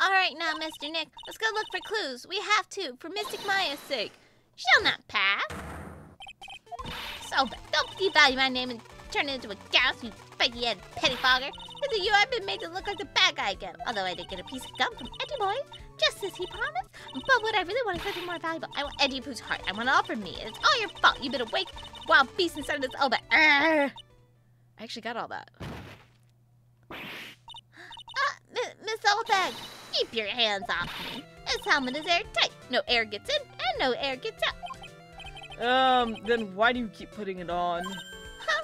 All right now, Mr. Nick, let's go look for clues. We have to, for Mystic Maya's sake. She'll not pass. So bad. Don't devalue my name and turn it into a gauss, you spiky-headed pettifogger. Because of you, I've been made to look like the bad guy again. Although I did get a piece of gum from Eddie Boy, just as he promised. But what I really want is something more valuable. I want Eddie Pooh's heart. I want it all from me. And it's all your fault. You've been awake, wild beast inside of this oba. I actually got all that. Miss Oldbag, keep your hands off me. This helmet is airtight. No air gets in and no air gets out. Then why do you keep putting it on? Huh?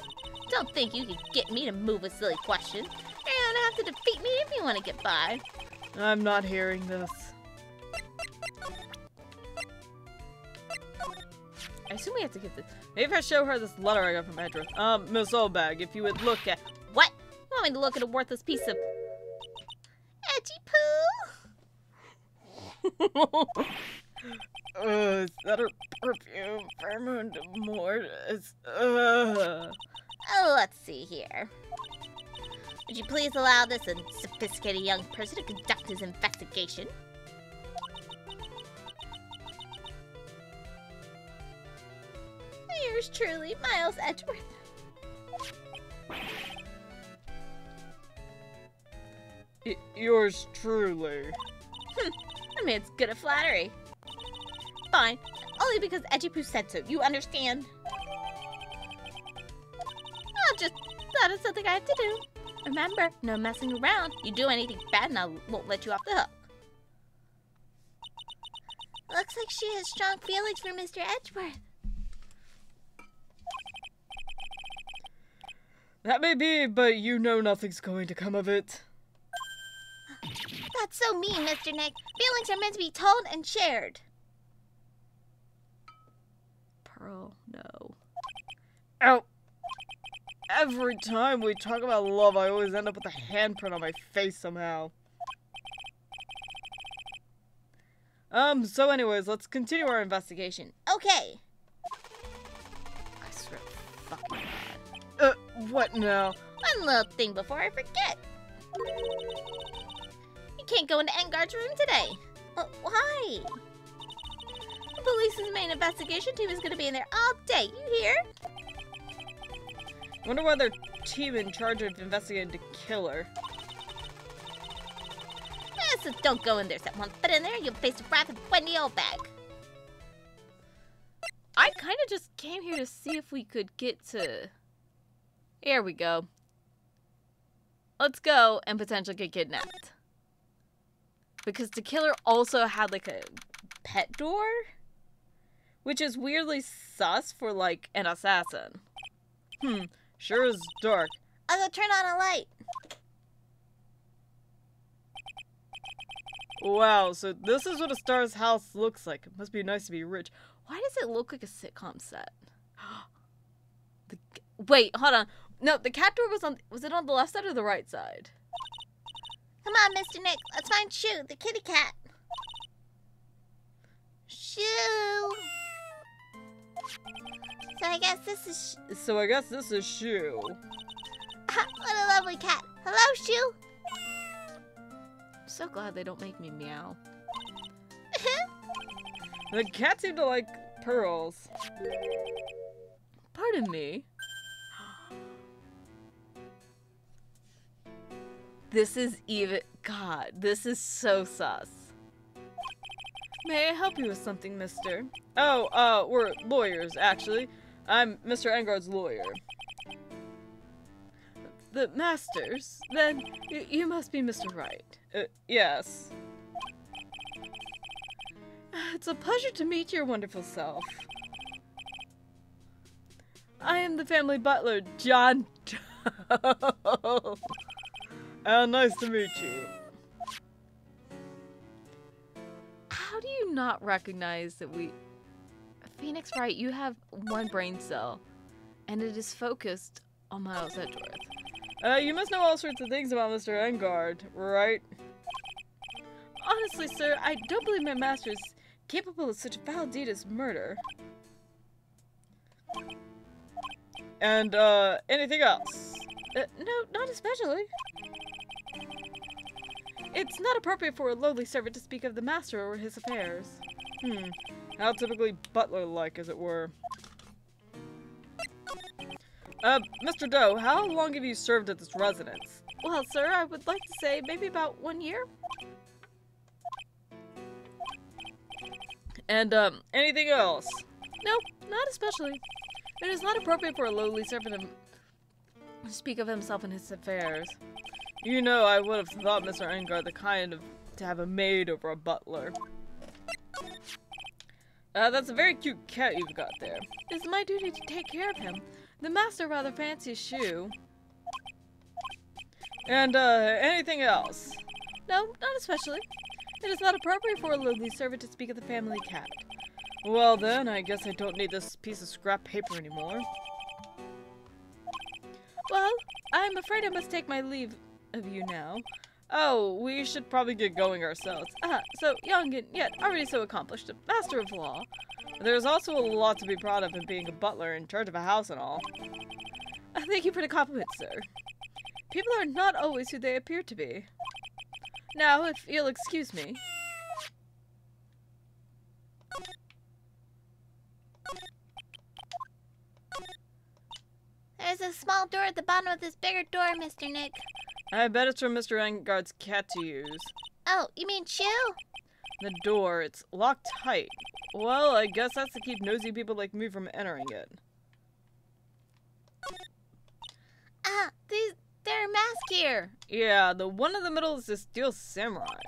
Don't think you can get me to move with silly questions. You're gonna have to defeat me if you want to get by. I'm not hearing this. I assume we have to get this. Maybe if I show her this letter I got from Edgeworth. Miss Oldbag, if you would look at... What? You want me to look at a worthless piece of... Eddie Pooh? Is that her perfume? Vermont Mortis. Oh, let's see here. Would you please allow this unsophisticated young person to conduct his investigation? Yours truly, Miles Edgeworth. Yours truly. That man's good at flattery. Fine. Only because Eddie Pooh said so. You understand? Oh, just thought of something I have to do. Remember, no messing around. You do anything bad and I won't let you off the hook. Looks like she has strong feelings for Mr. Edgeworth. That may be, but you know nothing's going to come of it. That's so mean, Mr. Nick. Feelings are meant to be told and shared. Pearl, no. Ow. Every time we talk about love, I always end up with a handprint on my face somehow. So anyways, let's continue our investigation. Okay. I swear to fucking God. What now? One little thing before I forget. Can't go into Engarde's room today. Why? The police's main investigation team is going to be in there all day. You hear? I wonder why their team in charge of investigating the killer. So don't go in there. Set one foot in there, you'll face a wrath of Wendy Oldbag. I kind of just came here to see if we could get to... Here we go. Let's go and potentially get kidnapped. Because the killer also had, like, a pet door? Which is weirdly sus for, like, an assassin. Sure is dark. I'll go turn on a light. Wow, so this is what a star's house looks like. It must be nice to be rich. Why does it look like a sitcom set? Wait, hold on. No, the cat door was it on the left side or the right side? Come on, Mr. Nick. Let's find Shoo, the kitty cat. Shoo! So I guess this is Shoo. What a lovely cat. Hello, Shoo! I'm so glad they don't make me meow. The cat seemed to like pearls. Pardon me. This is even... God, this is so sus. May I help you with something, mister? Oh, we're lawyers, actually. I'm Mr. Engarde's lawyer. The masters? Then you must be Mr. Wright. Yes. It's a pleasure to meet your wonderful self. I am the family butler, John Doe. Nice to meet you. How do you not recognize that we... Phoenix Wright, you have one brain cell, and it is focused on Miles Edgeworth. You must know all sorts of things about Mr. Engarde, right? Honestly, sir, I don't believe my master is capable of such a foul deed as murder. And, anything else? No, not especially. It's not appropriate for a lowly servant to speak of the master or his affairs. Hmm. How typically butler-like, as it were. Mr. Doe, how long have you served at this residence? Well, sir, I would like to say maybe about 1 year. And, anything else? No, not especially. It is not appropriate for a lowly servant to speak of himself and his affairs. You know, I would have thought Mr. Engarde the kind to have a maid over a butler. That's a very cute cat you've got there. It's my duty to take care of him. The master rather fancies Shoe. And, anything else? No, not especially. It is not appropriate for a lowly servant to speak of the family cat. Well then, I guess I don't need this piece of scrap paper anymore. Well, I'm afraid I must take my leave of you now. Oh, we should probably get going ourselves. So young and yet already so accomplished, a master of law. There's also a lot to be proud of in being a butler in charge of a house and all. Thank you for the compliment, sir. People are not always who they appear to be. Now, if you'll excuse me. There's a small door at the bottom of this bigger door, Mr. Nick. I bet it's for Mr. Engarde's cat to use. Oh, you mean Chew? The door, it's locked tight. Well, I guess that's to keep nosy people like me from entering it. They're masked here. Yeah, the one in the middle is the Steel Samurai.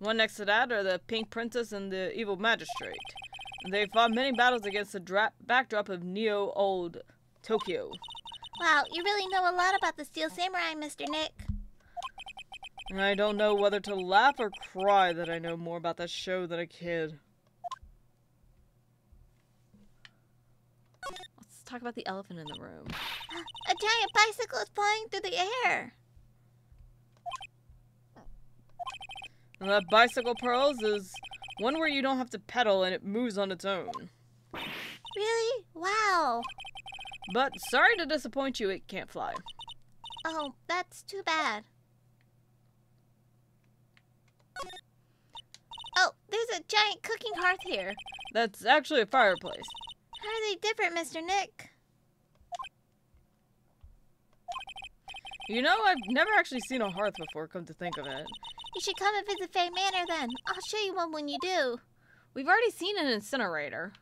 One next to that are the Pink Princess and the Evil Magistrate. They fought many battles against the backdrop of neo-old Tokyo. Wow, you really know a lot about the Steel Samurai, Mr. Nick. I don't know whether to laugh or cry that I know more about that show than a kid. Let's talk about the elephant in the room. A giant bicycle is flying through the air. And that bicycle, Pearls, is one where you don't have to pedal and it moves on its own. Really? Wow. But sorry to disappoint you, it can't fly. Oh, that's too bad. Oh, there's a giant cooking hearth here. That's actually a fireplace. How are they different, Mr. Nick? You know, I've never actually seen a hearth before, come to think of it. You should come and visit Fey Manor then. I'll show you one when you do. We've already seen an incinerator.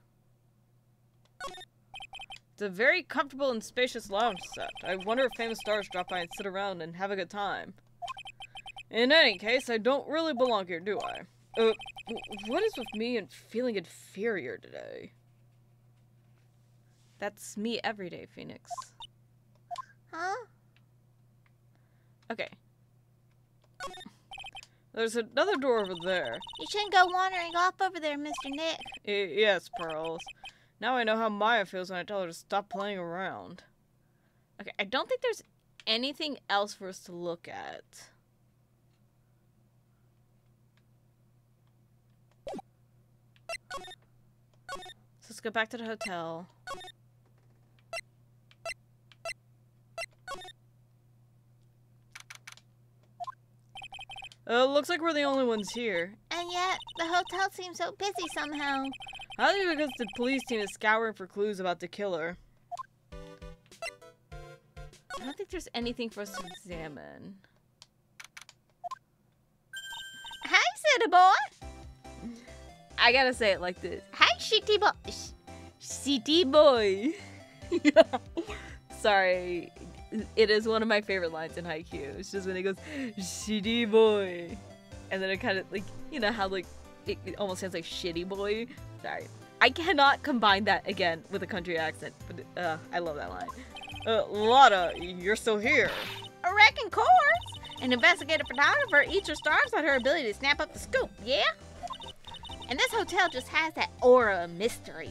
It's a very comfortable and spacious lounge set. I wonder if famous stars drop by and sit around and have a good time. In any case, I don't really belong here, do I? What is with me and feeling inferior today? That's me every day, Phoenix. Huh? Okay. There's another door over there. You shouldn't go wandering off over there, Mr. Nick. Yes, Pearls. Now I know how Maya feels when I tell her to stop playing around. Okay, I don't think there's anything else for us to look at. So let's go back to the hotel. Looks like we're the only ones here. And yet, the hotel seems so busy somehow. I think because the police team is scouring for clues about the killer. I don't think there's anything for us to examine. Hi, city boy! I gotta say it like this. Hi, city boy! City boy! Sorry. It is one of my favorite lines in Haikyuu. It's just when it goes, shitty boy. And then it kind of, like, you know how, like, it almost sounds like shitty boy? Sorry. I cannot combine that again with a country accent, but I love that line. Lotta, you're still here. A wrecking course! An investigative photographer eats her stars on her ability to snap up the scoop, yeah? And this hotel just has that aura of mystery.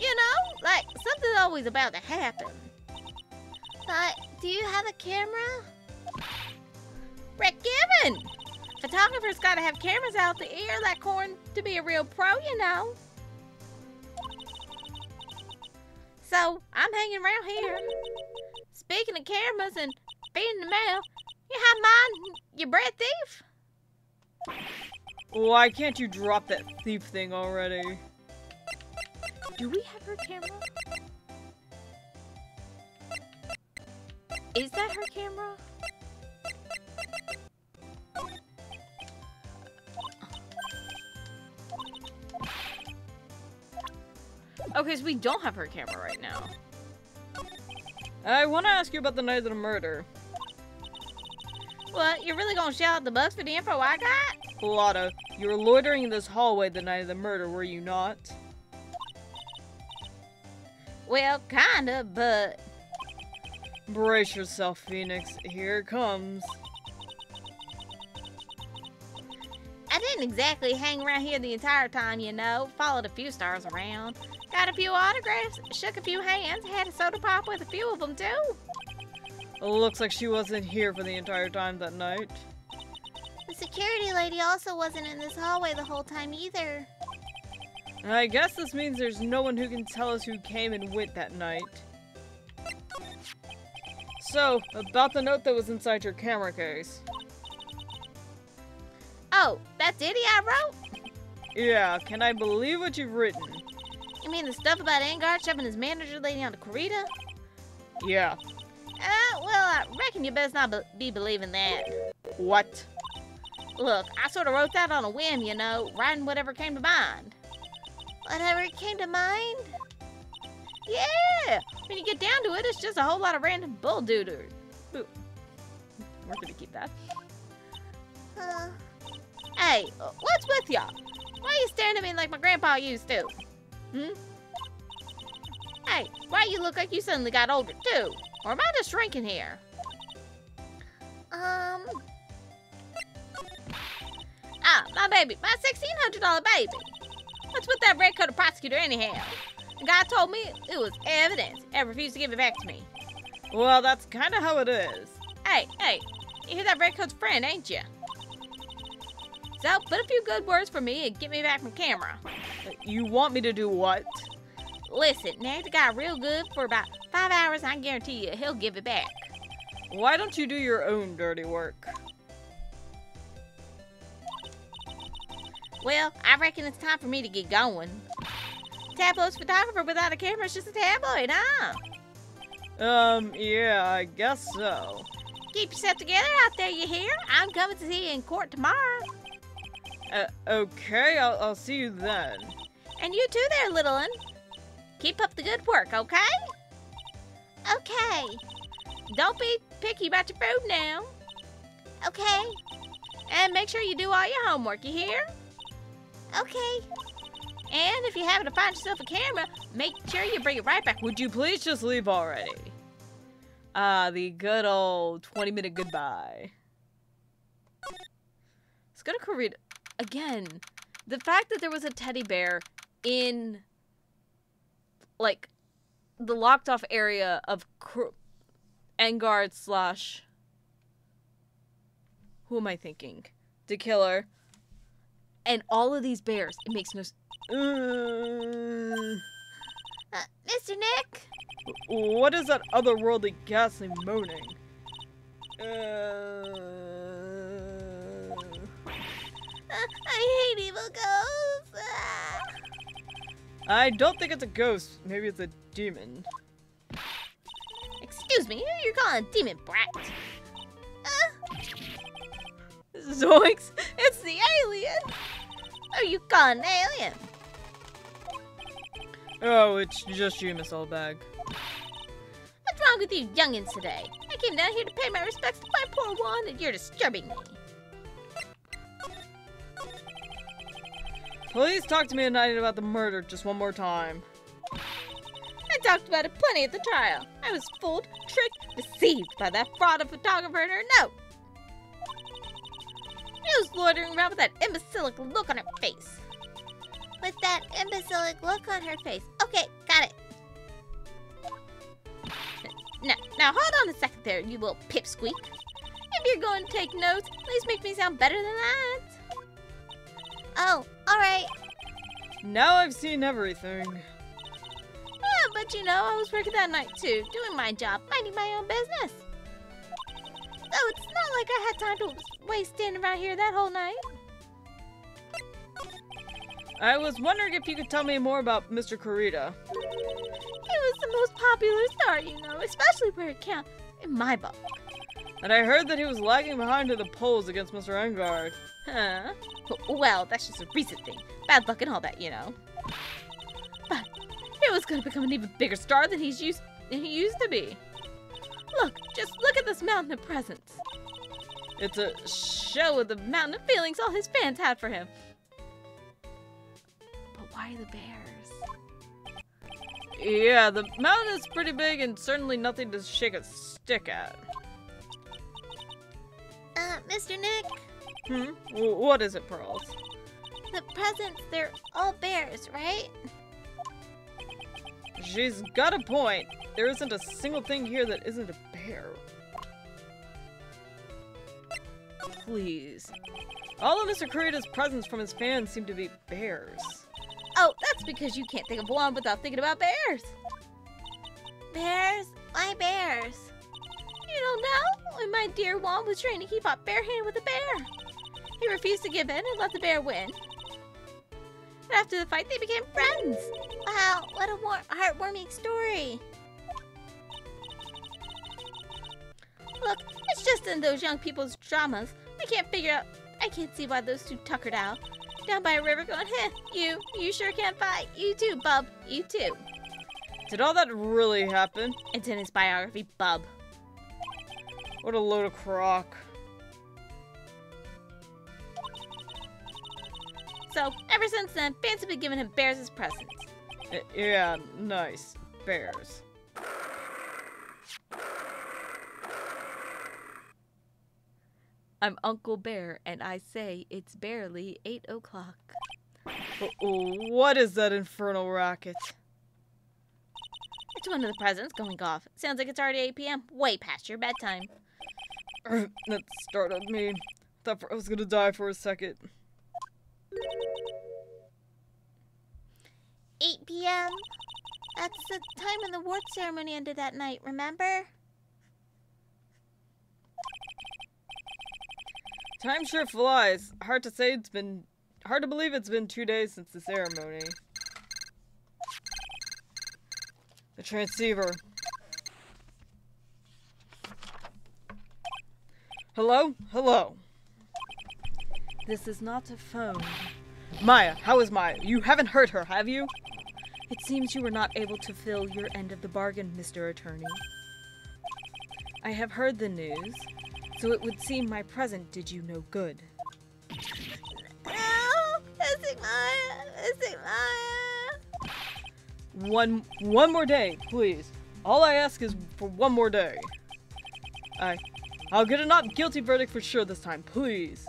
You know, like, something's always about to happen. But do you have a camera? Rick Gibbon! Photographers gotta have cameras out the air like corn to be a real pro, you know. So, I'm hanging around here. Speaking of cameras and feeding the mouth, You have mine, you bread thief. Why can't you drop that thief thing already? Do we have her camera? Is that her camera? Okay, so we don't have her camera right now. I want to ask you about the night of the murder. What? You're really gonna shout out the bus for the info I got? Lotta, you were loitering in this hallway the night of the murder, were you not? Well, kinda, but... Brace yourself, Phoenix. Here it comes. I didn't exactly hang around here the entire time, you know. Followed a few stars around. Got a few autographs, shook a few hands, had a soda pop with a few of them, too. Looks like she wasn't here for the entire time that night. The security lady also wasn't in this hallway the whole time either. I guess this means there's no one who can tell us who came and went that night. So, about the note that was inside your camera case. Oh, that's it I wrote? Yeah, can I believe what you've written? You mean the stuff about Engarde shoving his manager lady onto Corita? Yeah. Well, I reckon you best not be believing that. What? Look, I sort of wrote that on a whim, you know, writing whatever came to mind. Whatever came to mind? Yeah! When you get down to it, it's just a whole lot of random bull-doo-doo. We're gonna keep that. Hey, what's with y'all? Why are you staring at me like my grandpa used to? Hmm? Hey, why you look like you suddenly got older, too? Or am I just shrinking here? Ah, my baby. My $1,600 baby. What's with that red coated prosecutor anyhow? The guy told me it was evidence and refused to give it back to me. Well, that's kind of how it is. Hey, you're that red coat's friend, ain't you? So, put a few good words for me and get me back from camera. You want me to do what? Listen, nag the guy real good for about 5 hours, and I guarantee you he'll give it back. Why don't you do your own dirty work? Well, I reckon it's time for me to get going. Tabloid's photographer without a camera is just a tabloid, huh? Yeah, I guess so. Keep yourself together out there, you hear? I'm coming to see you in court tomorrow. Okay, I'll see you then. And you too there, little un. Keep up the good work, okay? Okay. Don't be picky about your food now. Okay. And make sure you do all your homework, you hear? Okay. And if you happen to find yourself a camera, make sure you bring it right back. Would you please just leave already? The good old 20-minute goodbye. Let's go to Corita. Again, the fact that there was a teddy bear in, like, the locked-off area of Engarde / who am I thinking? The killer. And all of these bears, it makes no... Mr. Nick? What is that otherworldly ghastly moaning? I hate evil ghosts. I don't think it's a ghost. Maybe it's a demon. Excuse me, who are you calling a demon, brat? Zoinks, it's the alien! Who are you calling an alien? Oh, it's just you, Miss Oldbag. What's wrong with you youngins today? I came down here to pay my respects to my poor one, and you're disturbing me. Please talk to me tonight about the murder just one more time. I talked about it plenty at the trial. I was fooled, tricked, deceived by that fraud of photographer and her note. She was loitering around with that imbecilic look on her face. With that imbecilic look on her face. Okay, got it. Now hold on a second there, you little pipsqueak. If you're going to take notes, please make me sound better than that. Oh, alright. Now I've seen everything. Yeah, but you know, I was working that night too, doing my job, minding my own business. Oh, it's not like I had time to waste standing right here that whole night. I was wondering if you could tell me more about Mr. Corita. He was the most popular star, you know, especially where it counts, in my book. And I heard that he was lagging behind to the polls against Mr. Engarde. Huh? Well, that's just a recent thing. Bad luck and all that, you know. But he was going to become an even bigger star than he used to be. Look, just look at this mountain of presents. It's a show of the mountain of feelings all his fans had for him. But why the bears? Yeah, the mountain is pretty big and certainly nothing to shake a stick at. Mr. Nick? Hmm? What is it, Pearls? The presents, they're all bears, right? She's got a point. There isn't a single thing here that isn't a bear. Please. All of Mr. Kurita's presents from his fans seem to be bears. Oh, that's because you can't think of one without thinking about bears. Bears? Why bears? You don't know? When my dear Juan was training, he fought barehanded with a bear. He refused to give in and let the bear win. And after the fight, they became friends. Wow, what a heartwarming story. Look, it's just in those young people's dramas. I can't see why those two tuckered out. Down by a river going, heh, you sure can't fight. You too, bub, you too. Did all that really happen? It's in his biography, bub. What a load of crock. So, ever since then, fans have been giving him bears as presents. Yeah, nice. Bears. I'm Uncle Bear, and I say it's barely 8 o'clock. What is that infernal racket? It's one of the presents going off. Sounds like it's already 8 p.m. Way past your bedtime. That startled me. Thought I was gonna die for a second. 8 p.m.? That's the time when the award ceremony ended that night, remember? Time sure flies. Hard to believe it's been 2 days since the ceremony. The transceiver. Hello? Hello. This is not a phone. Maya, how is Maya? You haven't hurt her, have you? It seems you were not able to fill your end of the bargain, Mr. Attorney. I have heard the news. So it would seem my present did you no good. No! Missing Maya! Missing Maya! One more day, please. All I ask is for one more day. I'll get a not guilty verdict for sure this time, please.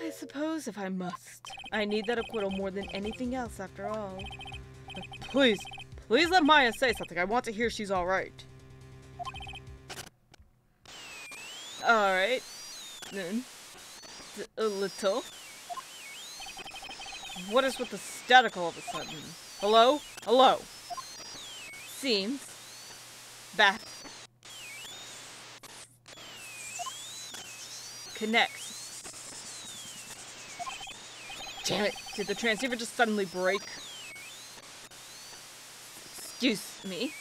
I suppose if I must. I need that acquittal more than anything else after all. But please let Maya say something. I want to hear she's alright. Alright, then, a little. What is with the static all of a sudden? Hello? Hello? Seems. Back. Connects. Damn it, did the transceiver just suddenly break? Excuse me.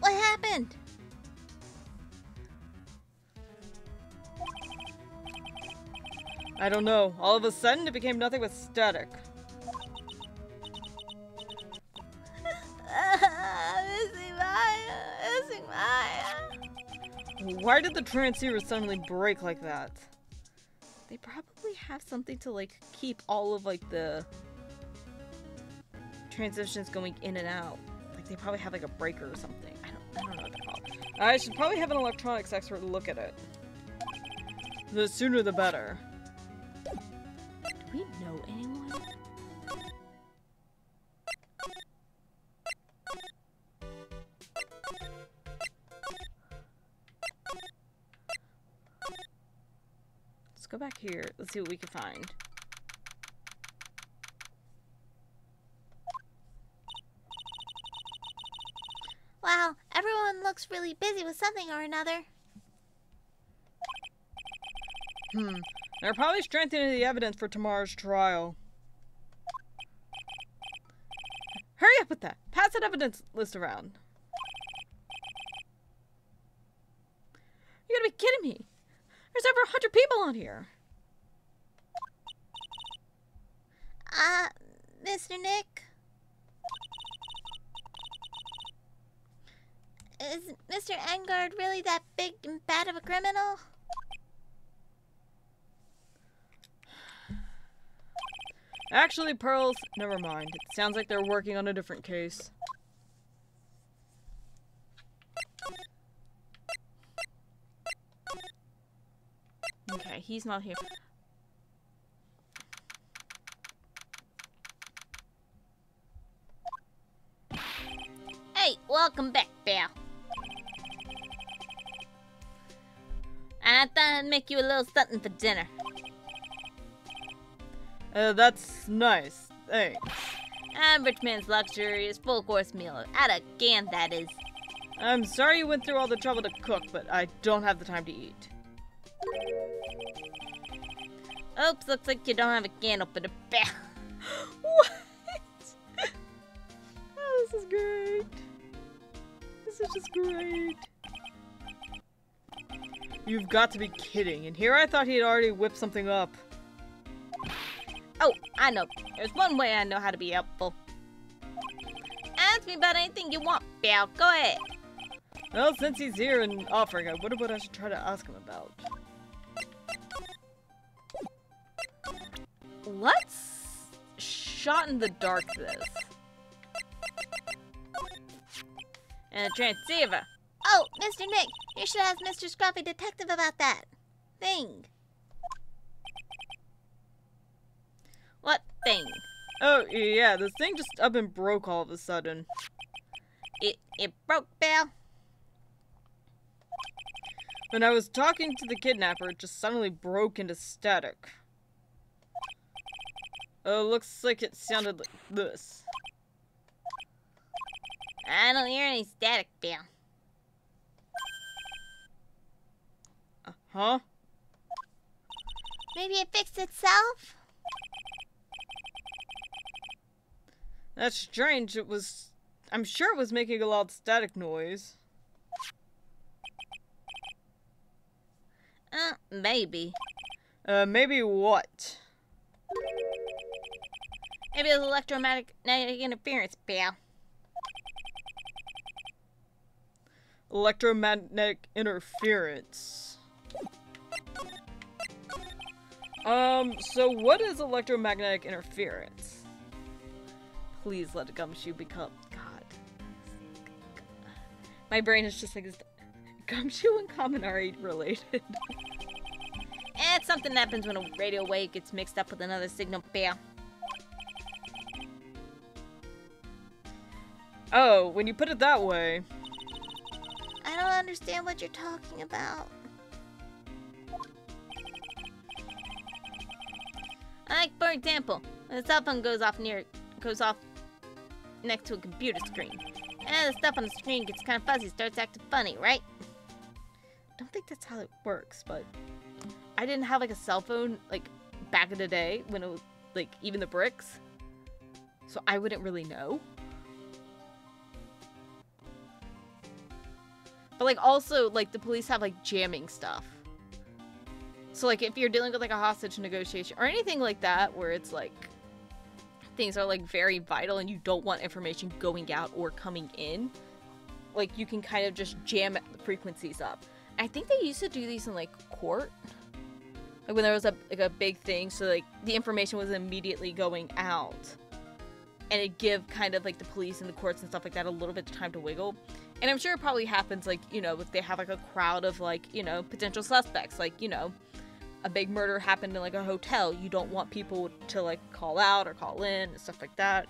What happened? I don't know. All of a sudden, it became nothing but static. Why did the transceiver suddenly break like that? They probably have something to, like, keep all of, like, the transitions going in and out. They probably have like a breaker or something. I don't know what they're called. I should probably have an electronics expert look at it. The sooner the better. Do we know anyone? Let's go back here. Let's see what we can find. Wow, everyone looks really busy with something or another. They're probably strengthening the evidence for tomorrow's trial. Hurry up with that! Pass that evidence list around. You gotta be kidding me! There's over 100 people on here! Mr. Nick? Is Mr. Engarde really that big and bad of a criminal? Actually, Pearls, never mind. It sounds like they're working on a different case. Okay, he's not here. Hey, welcome back, pal. I thought I'd make you a little something for dinner. That's nice. Thanks. Rich man's luxurious full-course meal. Out of can, that is. I'm sorry you went through all the trouble to cook, but I don't have the time to eat. Oops, looks like you don't have a can opener. What? Oh, this is great. This is just great. You've got to be kidding. And here I thought he'd already whipped something up. Oh, I know. There's one way I know how to be helpful. Ask me about anything you want, pal. Go ahead. Well, since he's here and offering, I wonder what I should try to ask him about. Let's shot in the dark this. And a transceiver. Oh, Mr. Nick, you should ask Mr. Scruffy Detective about that thing. What thing? Oh, yeah, this thing just up and broke all of a sudden. It broke, Bill. When I was talking to the kidnapper, it just suddenly broke into static. Oh, looks like it sounded like this. I don't hear any static, Bill. Huh? Maybe it fixed itself? That's strange, I'm sure it was making a loud static noise. Maybe. Maybe what? Maybe it was electromagnetic interference, pal. Electromagnetic interference. So what is electromagnetic interference? Please let Gumshoe become... God. My brain is just like... Gumshoe and Kaminari related? It's something that happens when a radio wave gets mixed up with another signal. Bam. Oh, when you put it that way... I don't understand what you're talking about. Like, for example, when a cell phone goes off next to a computer screen. And the stuff on the screen gets kind of fuzzy, starts acting funny, right? I don't think that's how it works, but I didn't have like a cell phone like back in the day when it was like even the bricks, so I wouldn't really know. But like also like the police have like jamming stuff. So like if you're dealing with like a hostage negotiation or anything like that where it's like things are like very vital and you don't want information going out or coming in, like you can kind of just jam the frequencies up. I think they used to do these in like court, like when there was a big thing, so like the information was immediately going out and it give kind of like the police and the courts and stuff like that a little bit of time to wiggle. And I'm sure it probably happens like, you know, if they have like a crowd of like, you know, potential suspects, like, you know, a big murder happened in like a hotel. You don't want people to like call out or call in and stuff like that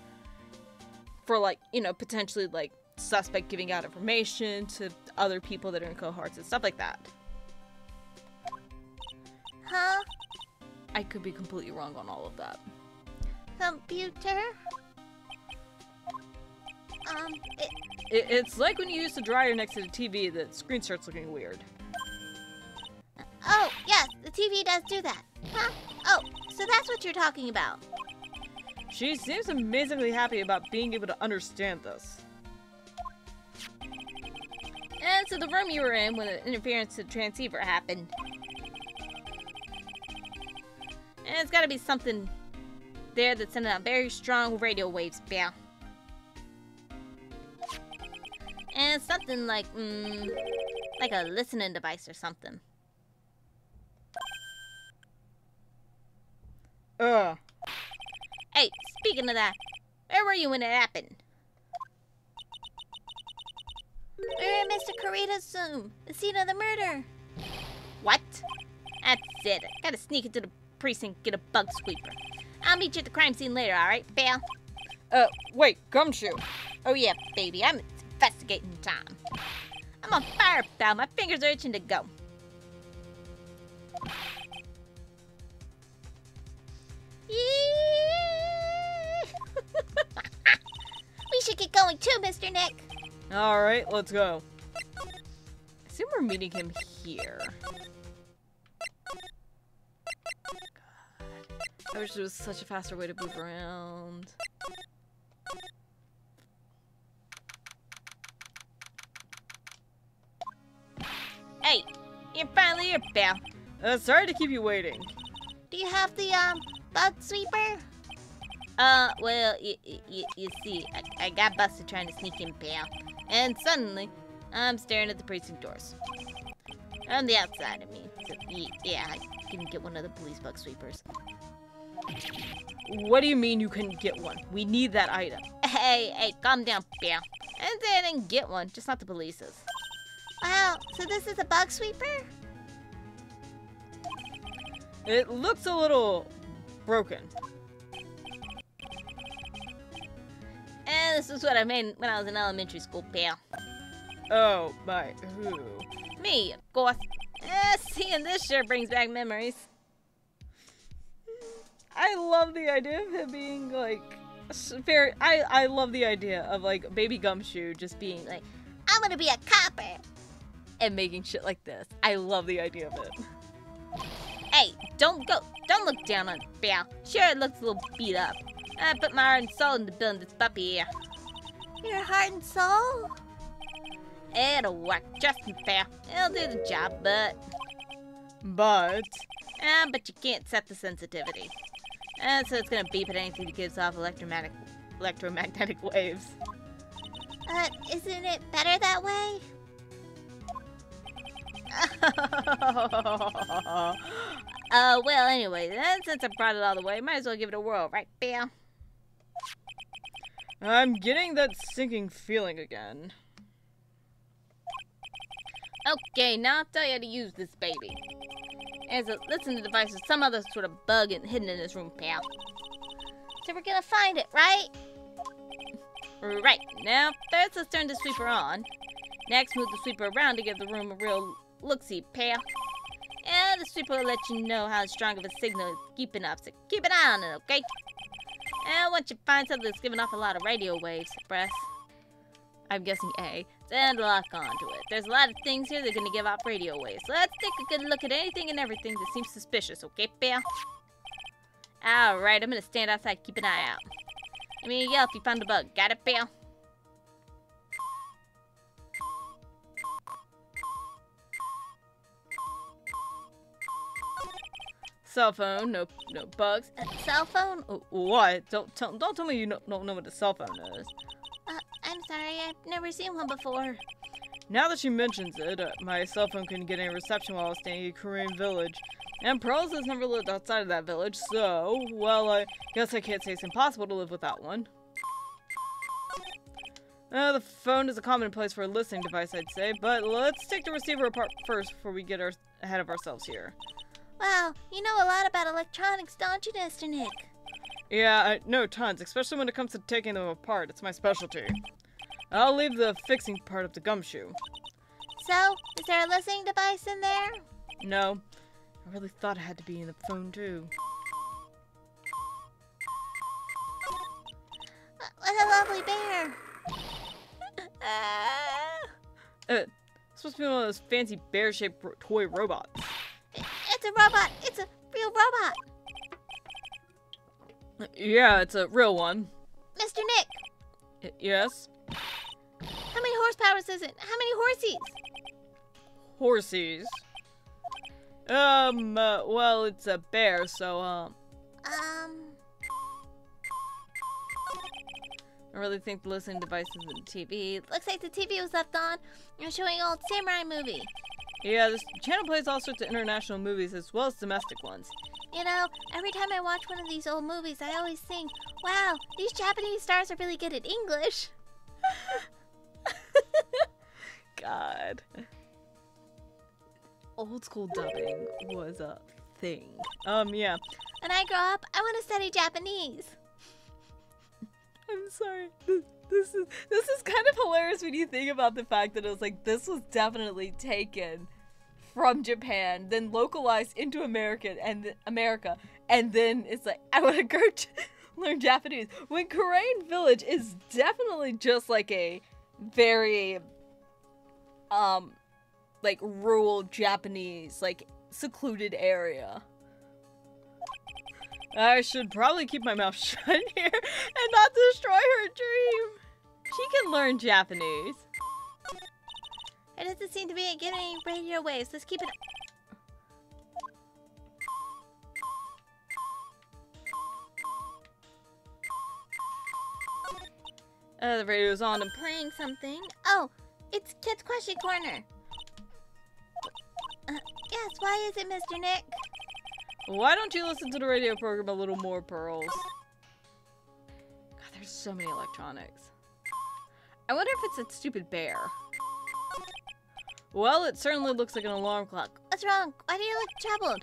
for like, you know, potentially like suspect giving out information to other people that are in cohorts and stuff like that. Huh? I could be completely wrong on all of that. Computer? It's like when you use the dryer next to the TV, the screen starts looking weird. Oh, yes, the TV does do that. Huh? Oh, so that's what you're talking about. She seems amazingly happy about being able to understand this. And so the room you were in when the interference to the transceiver happened. And it's gotta be something there that's sending out very strong radio waves, yeah. And something like a listening device or something. Hey, speaking of that, where were you when it happened? We were in Mr. Corita's room, the scene of the murder. What? That's it. I gotta sneak into the precinct, get a bug sweeper. I'll meet you at the crime scene later, alright, pal? Wait, Gumshoe. Oh yeah, baby, I'm investigating time. I'm on fire, pal. My fingers are itching to go. We should get going too, Mr. Nick. All right, let's go. I assume we're meeting him here. God. I wish there was such a faster way to move around. Hey, you're finally here, pal. Sorry to keep you waiting. Do you have the, bug sweeper? Well, you see, I got busted trying to sneak in, pal. And suddenly, I'm staring at the precinct doors. On the outside, I mean. So, yeah, I can get one of the police bug sweepers. What do you mean you couldn't get one? We need that item. Hey, calm down, pal. I didn't say I didn't get one, just not the police's. Wow, so this is a bug sweeper? It looks a little broken. And this is what I made when I was in elementary school, pal. Oh, my. Who? Me, of course. Seeing this sure brings back memories. I love the idea of him being, like, very... I love the idea of, like, Baby Gumshoe just being, like, I'm gonna be a copper! And making shit like this. I love the idea of it. Hey, don't look down on it, pal. Sure, it looks a little beat up. I put my heart and soul into building this puppy here. Your heart and soul? It'll work, trust me, pal. It'll do the job, but... But you can't set the sensitivity. So it's gonna beep at anything that gives off electromagnetic waves. Isn't it better that way? Well, anyway, then since I brought it all the way, might as well give it a whirl, right, pal? I'm getting that sinking feeling again. Okay, now I'll tell you how to use this baby. As a listening device with some other sort of bug hidden in this room, pal. So we're gonna find it, right? Right. Now, first let's turn the sweeper on. Next, move the sweeper around to give the room a real look-see, pal. And the sweeper will let you know how strong of a signal it's keeping up, so keep an eye on it, okay? And once you find something that's giving off a lot of radio waves, press, I'm guessing A, then lock onto it. There's a lot of things here that are going to give off radio waves. Let's take a good look at anything and everything that seems suspicious, okay, pal? Alright, I'm going to stand outside, keep an eye out. I mean, yell if you found a bug. Got it, pal? Cell phone, no bugs. Cell phone? Oh, what? Don't tell me you don't know what a cell phone is. I'm sorry, I've never seen one before. Now that she mentions it, my cell phone couldn't get any reception while I was staying at Kurain Village. And Pearls has never lived outside of that village, so, well, I guess I can't say it's impossible to live without one. The phone is a commonplace for a listening device, I'd say, but let's take the receiver apart first before we get ahead of ourselves here. Wow, you know a lot about electronics, don't you, Mr. Nick? Yeah, I know tons, especially when it comes to taking them apart. It's my specialty. I'll leave the fixing part up to Gumshoe. So, is there a listening device in there? No. I really thought it had to be in the phone, too. What a lovely bear! It's supposed to be one of those fancy bear-shaped toy robots. It's a robot! It's a real robot! Yeah, it's a real one. Mr. Nick! Yes? How many horsepowers is it? How many horsies? Horsies? Well, it's a bear, so, I really think the listening device is in the TV. Looks like the TV was left on. You're showing old samurai movie. Yeah, this channel plays all sorts of international movies as well as domestic ones. You know, every time I watch one of these old movies, I always think, wow, these Japanese stars are really good at English. God. Old school dubbing was a thing. Yeah. When I grow up, I want to study Japanese. I'm sorry. This is kind of hilarious when you think about the fact that it was like, this was definitely taken from Japan, then localized into America, and then it's like, I want to go learn Japanese. When Kurain Village is definitely just like a very, like rural Japanese, like secluded area. I should probably keep my mouth shut here and not destroy her dream. She can learn Japanese. It doesn't seem to be getting any radio waves. Let's keep it. The radio's on. I'm playing something. Oh, it's Kids Question Corner. Yes, why is it, Mr. Nick? Why don't you listen to the radio program a little more, Pearls? God, there's so many electronics. I wonder if it's that stupid bear. Well, it certainly looks like an alarm clock. What's wrong? Why do you look troubled?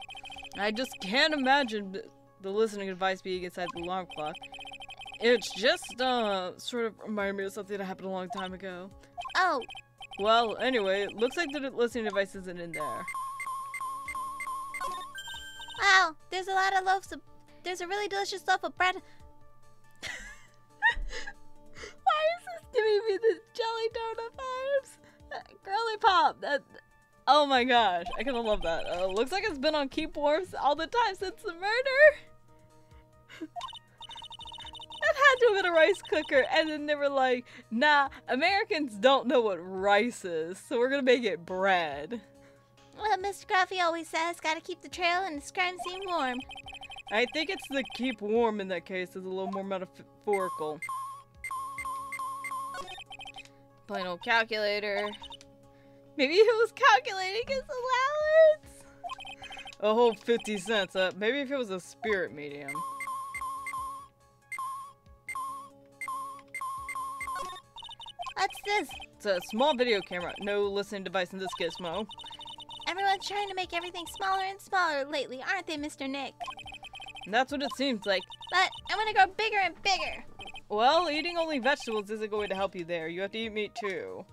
I just can't imagine the listening device being inside the alarm clock. It's just, sort of reminded me of something that happened a long time ago. Oh. Well, anyway, it looks like the listening device isn't in there. Wow, there's a lot of loaves of... There's a really delicious loaf of bread. Why is this giving me the jelly donut vibes? Girly pop. That, oh my gosh, I kind of love that. Looks like it's been on Keep Warms all the time since the murder. That had to have been a rice cooker, and then they were like, nah, Americans don't know what rice is, so we're going to make it bread. Well, Mr. Graffy always says, gotta keep the trail and the crime scene warm. I think it's the keep warm in that case is a little more metaphorical. Plain old calculator. Maybe he was calculating his allowance? A whole 50 cents. Maybe if it was a spirit medium. What's this? It's a small video camera. No listening device in this gizmo. Everyone's trying to make everything smaller and smaller lately, aren't they, Mr. Nick? That's what it seems like. But I want to go bigger and bigger. Well, eating only vegetables isn't going to help you there. You have to eat meat, too.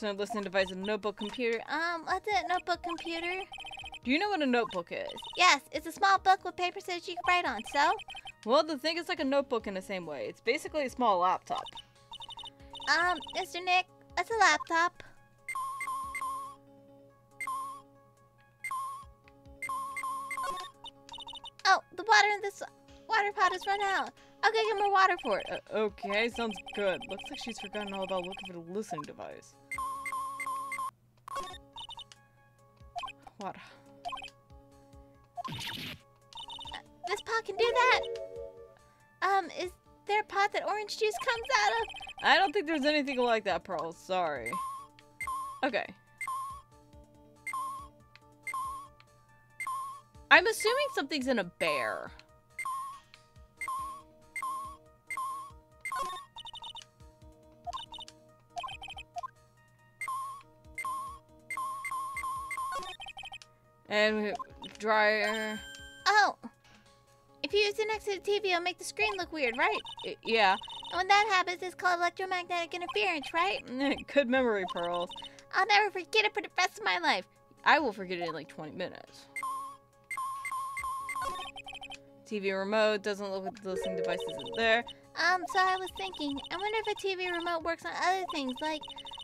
There's no listening device in a notebook computer. What's a notebook computer? Do you know what a notebook is? Yes, it's a small book with paper so that you can write on, so? Well, the thing is like a notebook in the same way. It's basically a small laptop. Mr. Nick, what's a laptop? Oh, the water in this water pot has run out. I'll go get more water for it. Okay, sounds good. Looks like she's forgotten all about looking for the listening device. Water. This pot can do that? Is there a pot that orange juice comes out of? I don't think there's anything like that, Pearl. Sorry. Okay. I'm assuming something's in a bear. And dryer. Oh! If you use it next to the TV, it'll make the screen look weird, right? Yeah. And when that happens, it's called electromagnetic interference, right? Good memory, Pearls. I'll never forget it for the rest of my life. I will forget it in like 20 minutes. TV remote, doesn't look like the listening device isn't there. So I was thinking, I wonder if a TV remote works on other things, like,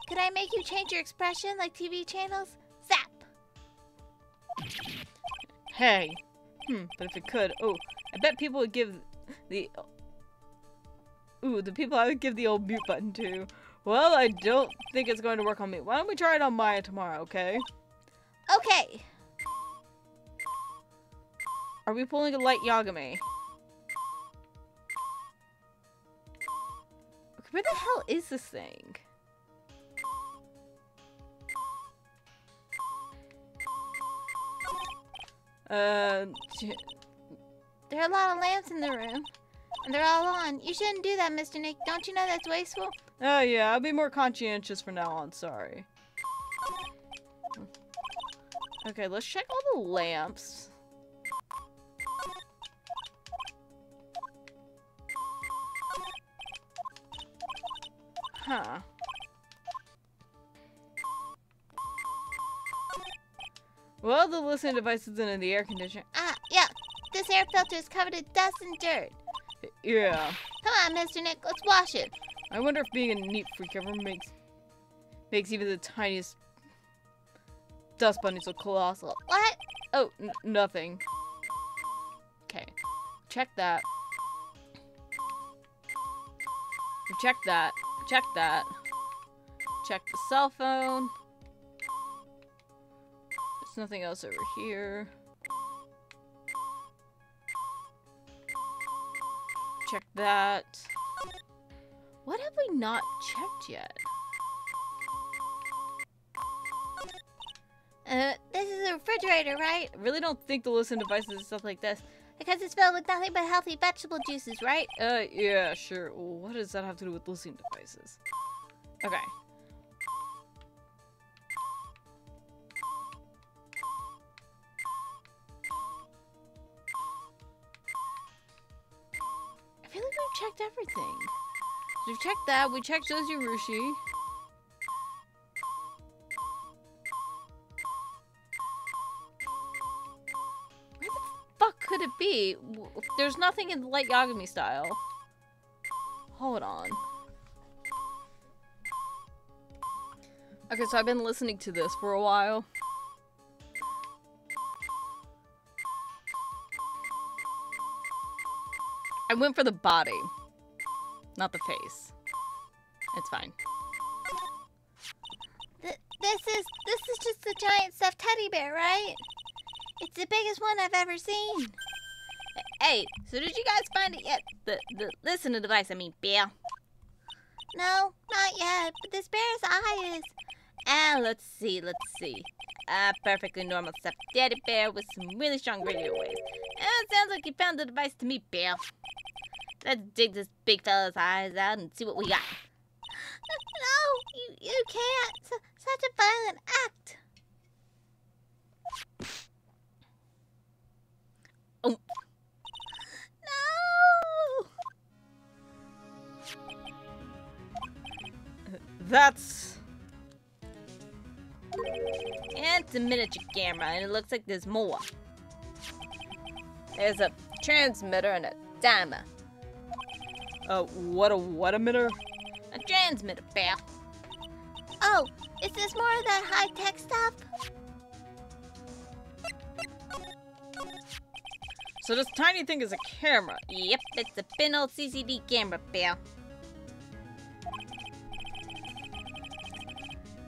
could I make you change your expression, like TV channels? Zap! Hey. But if it could, I bet people would give the... the people I would give the old mute button to. Well, I don't think it's going to work on me. Why don't we try it on Maya tomorrow, okay? Okay! Are we pulling a light Yagami? Where the hell is this thing? There are a lot of lamps in the room. And they're all on. You shouldn't do that, Mr. Nick. Don't you know that's wasteful? Oh yeah, I'll be more conscientious from now on, sorry. Okay, let's check all the lamps. Huh. Well, the listening device isn't in the air conditioner. Yeah. This air filter is covered in dust and dirt. Yeah. Come on, Mr. Nick, let's wash it. I wonder if being a neat freak ever makes even the tiniest dust bunny so colossal. What? Oh, nothing. Okay. Check that. Check that. Check that. Check the cell phone. There's nothing else over here. Check that. What have we not checked yet? This is a refrigerator, right? I really don't think to listen to devices and stuff like this. Because it's filled with nothing but healthy vegetable juices, right? Yeah, sure. Well, what does that have to do with listening devices? Okay. I feel like we've checked everything. We've checked that. We checked those Yorushi. Could it be? There's nothing in the light Yagami style. Hold on. Okay, so I've been listening to this for a while. I went for the body, not the face. It's fine. This is just the giant stuffed teddy bear, right? It's the biggest one I've ever seen. Hey, so did you guys find it yet? The listening device, I mean, bear. No, not yet, but this bear's eye is... let's see. A perfectly normal stuffed teddy bear with some really strong radio waves. It sounds like you found the device to me, bear. Let's dig this big fella's eyes out and see what we got. No, you can't. Such a violent act. Oh. No! That's... It's a miniature camera, and it looks like there's more. There's a transmitter and a timer. What-a-what-emitter? A transmitter, pal. Oh, is this more of that high-tech stuff? So this tiny thing is a camera. Yep, it's a pinhole CCD camera, pal.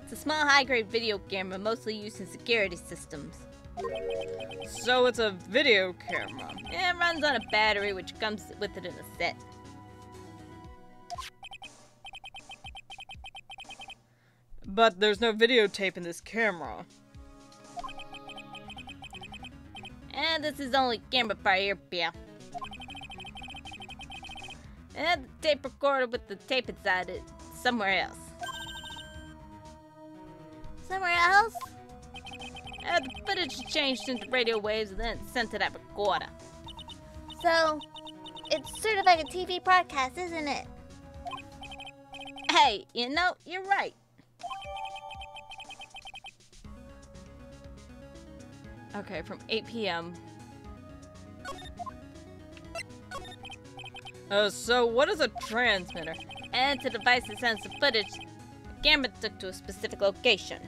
It's a small high-grade video camera, mostly used in security systems. So it's a video camera. It runs on a battery, which comes with it in a set. But there's no videotape in this camera. And this is only camera part here, pal. And the tape recorder with the tape inside it, somewhere else. Somewhere else? And the footage changed into radio waves and then it's sent to that recorder. So, it's sort of like a TV broadcast, isn't it? Hey, you know, you're right. Okay, from 8 p.m. So what is a transmitter? It's a device that sends the footage the camera took to a specific location.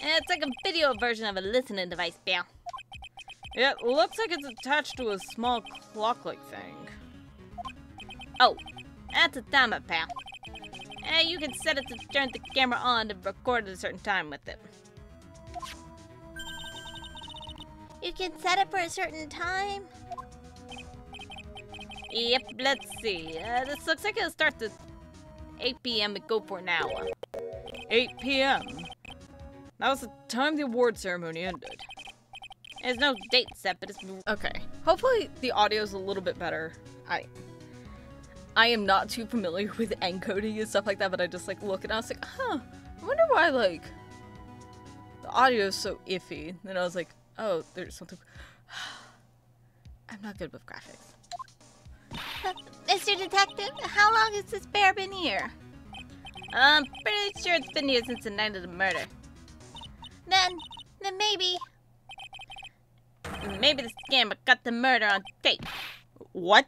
It's like a video version of a listening device, pal. Yeah, it looks like it's attached to a small clock-like thing. Oh, that's a timer, pal. And you can set it to turn the camera on and record at a certain time with it. You can set it for a certain time? Yep, let's see. This looks like it'll start at 8 p.m. and go for an hour. 8 p.m.? That was the time the award ceremony ended. There's no date set, but it's... Okay. Hopefully the audio's a little bit better. I am not too familiar with encoding and stuff like that, but I just, like, look and I was like, huh, I wonder why, like, the audio is so iffy. Then I was like, oh, there's something... I'm not good with graphics. Mr. Detective, how long has this bear been here? I'm pretty sure it's been here since the night of the murder. Then maybe the scammer got the murder on tape. What?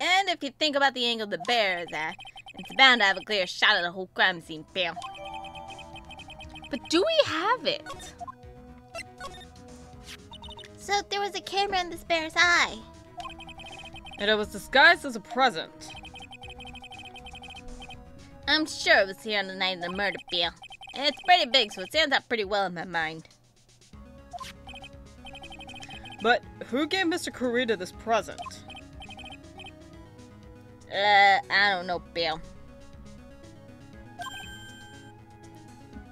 And if you think about the angle the bear is at, it's bound to have a clear shot of the whole crime scene, pal. But do we have it? So there was a camera in this bear's eye. And it was disguised as a present. I'm sure it was here on the night of the murder, pal. And it's pretty big, so it stands out pretty well in my mind. But who gave Mr. Corita this present? I don't know, Bill.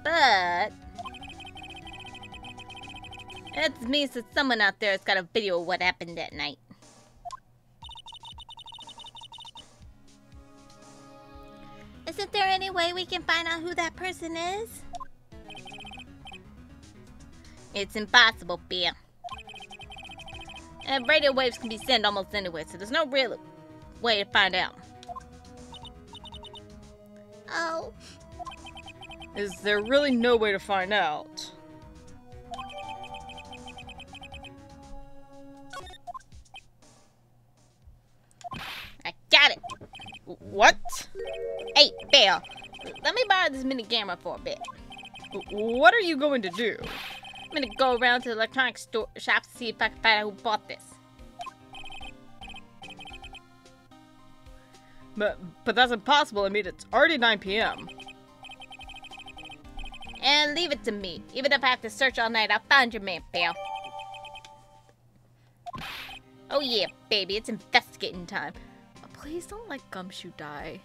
But... That means that someone out there has got a video of what happened that night. Isn't there any way we can find out who that person is? It's impossible, Bill. And radio waves can be sent almost anywhere, so there's no real way to find out. Oh. Is there really no way to find out? I got it. What? Hey, Belle. Let me borrow this mini camera for a bit. What are you going to do? I'm gonna go around to the electronics shop to see if I can find out who bought this. But that's impossible. I mean, it's already 9 p.m. And leave it to me. Even if I have to search all night, I'll find your man, pal. Oh yeah, baby, it's investigating time. But please don't let Gumshoe die.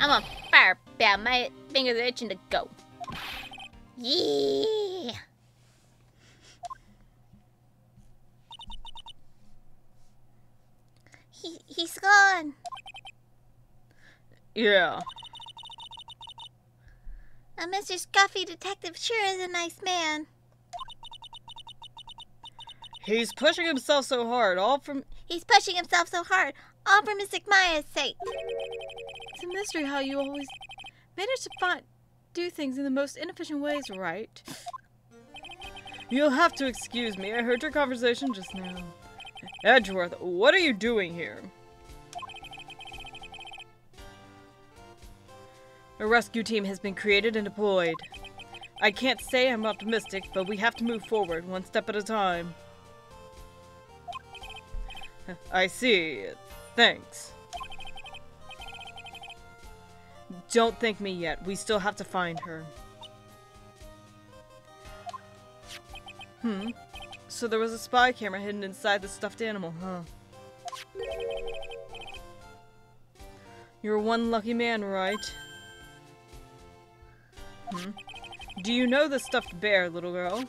I'm on fire, pal. My fingers are itching to go. Yeah. He's gone. Yeah. A Mr. Scuffy Detective sure is a nice man. He's pushing himself so hard, all for Mystic Maya's sake. It's a mystery how you always manage to do things in the most inefficient ways, right? You'll have to excuse me. I heard your conversation just now. Edgeworth, what are you doing here? A rescue team has been created and deployed. I can't say I'm optimistic, but we have to move forward one step at a time. I see. Thanks. Don't thank me yet. We still have to find her. So there was a spy camera hidden inside the stuffed animal, huh? You're one lucky man, right? Do you know the stuffed bear, little girl?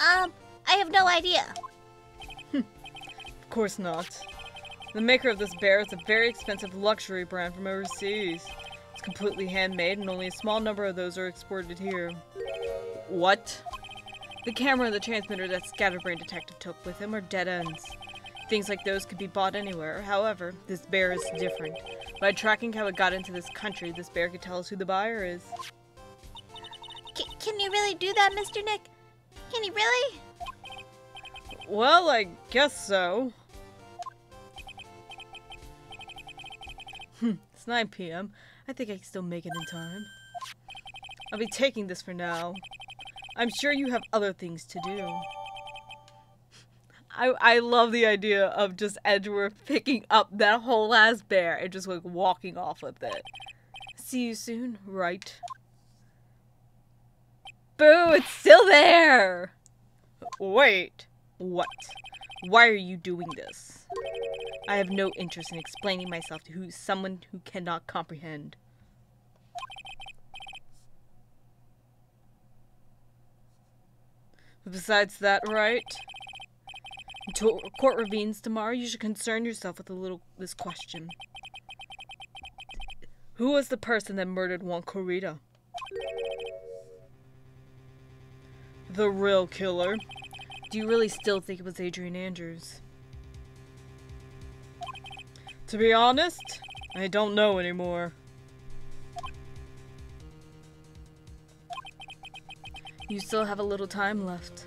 I have no idea. Of course not. The maker of this bear is a very expensive luxury brand from overseas. It's completely handmade, and only a small number of those are exported here. What? The camera and the transmitter that Scatterbrain Detective took with him are dead ends. Things like those could be bought anywhere. However, this bear is different. By tracking how it got into this country, this bear could tell us who the buyer is. Can you really do that, Mr. Nick? Can you really? Well, I guess so. 9 p.m. I think I can still make it in time. I'll be taking this for now. I'm sure you have other things to do. I love the idea of just Edgeworth picking up that whole ass bear and just like walking off with it. See you soon, right? Boo, it's still there! Wait, what? Why are you doing this? I have no interest in explaining myself to someone who cannot comprehend. Besides that, right? Until court revenes tomorrow, you should concern yourself with this question. Who was the person that murdered Juan Corita? The real killer. Do you really still think it was Adrian Andrews? To be honest, I don't know anymore. You still have a little time left.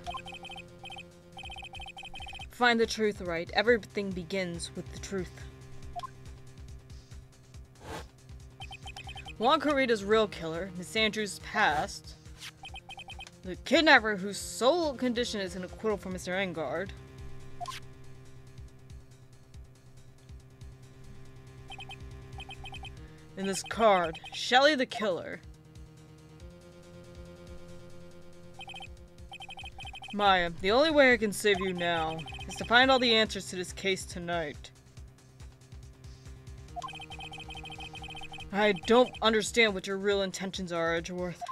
Find the truth, right? Everything begins with the truth. Juan Corita's real killer, Miss Andrews' past, the kidnapper whose sole condition is an acquittal for Mr. Engarde. In this card, Shelley the killer. Maya, the only way I can save you now is to find all the answers to this case tonight. I don't understand what your real intentions are, Edgeworth.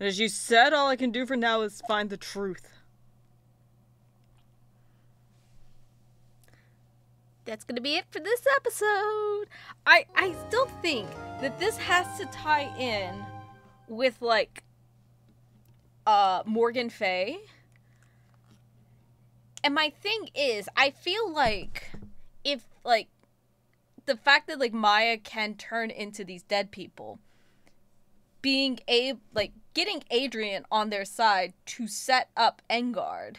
And as you said, all I can do for now is find the truth. That's gonna be it for this episode. I still think that this has to tie in with like Morgan Fey. And my thing is, I feel like if like the fact that like Maya can turn into these dead people, being able like getting Adrian on their side to set up Engarde.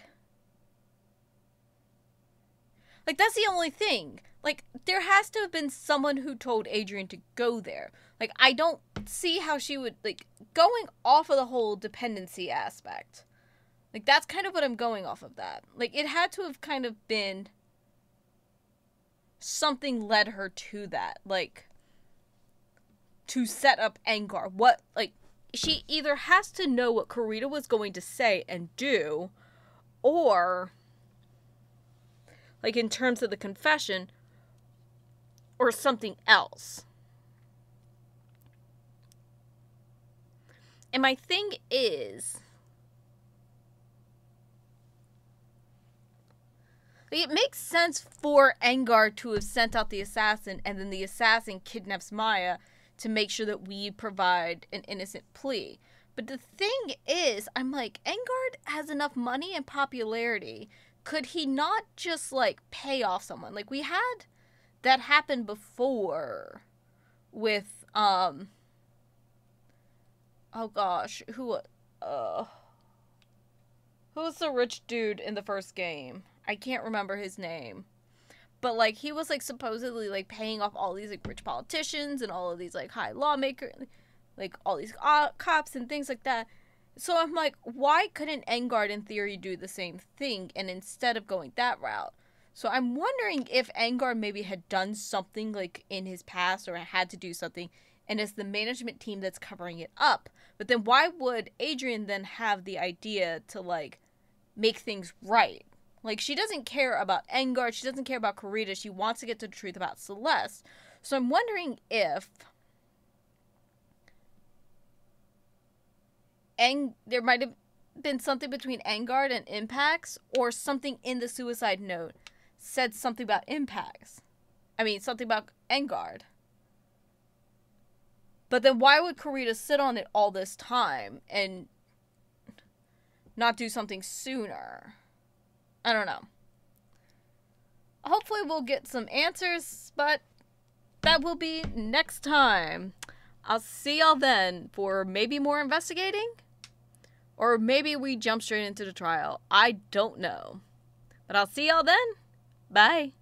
Like, that's the only thing. Like, there has to have been someone who told Adrian to go there. Like, I don't see how she would, like, going off of the whole dependency aspect. Like, that's kind of what I'm going off of that. Like, it had to have kind of been something led her to that. Like, to set up Engarde. What, like, she either has to know what Corita was going to say and do, or... like in terms of the confession, or something else. And my thing is, it makes sense for Engarde to have sent out the assassin, and then the assassin kidnaps Maya to make sure that we provide an innocent plea. But the thing is, I'm like, Engarde has enough money and popularity. Could he not just, like, pay off someone? Like, we had that happen before with, oh gosh, who was the rich dude in the first game? I can't remember his name. But, like, he was, like, supposedly, like, paying off all these, like, rich politicians and all of these, like, high lawmakers, like, all these cops and things like that. So I'm like, why couldn't Engarde, in theory, do the same thing, and instead of going that route? So I'm wondering if Engarde maybe had done something, like, in his past, or had to do something, and it's the management team that's covering it up. But then why would Adrian then have the idea to, like, make things right? Like, she doesn't care about Engarde, she doesn't care about Corita, she wants to get to the truth about Celeste. So I'm wondering if... there might have been something between Engarde and Impacts, or something in the suicide note said something about Impacts. I mean, something about Engarde. But then why would Corita sit on it all this time and not do something sooner? I don't know. Hopefully we'll get some answers, but that will be next time. I'll see y'all then for maybe more investigating. Or maybe we jump straight into the trial. I don't know. But I'll see y'all then. Bye.